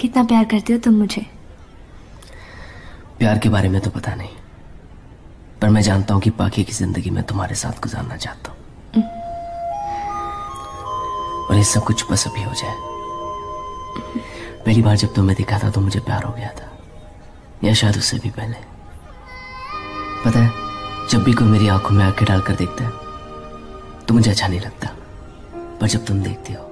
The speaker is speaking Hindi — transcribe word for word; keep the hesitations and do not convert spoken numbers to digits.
कितना प्यार करते हो तुम मुझे? प्यार के बारे में तो पता नहीं, पर मैं जानता हूं कि बाकी की जिंदगी में तुम्हारे साथ गुजारना चाहता हूं। और ये सब कुछ बस अभी हो जाए। पहली बार जब तुम्हें देखा था तो मुझे प्यार हो गया था, या शायद उससे भी पहले। पता है, जब भी कोई मेरी आंखों में आंखें डालकर देखता है तो मुझे अच्छा नहीं लगता, पर जब तुम देखती हो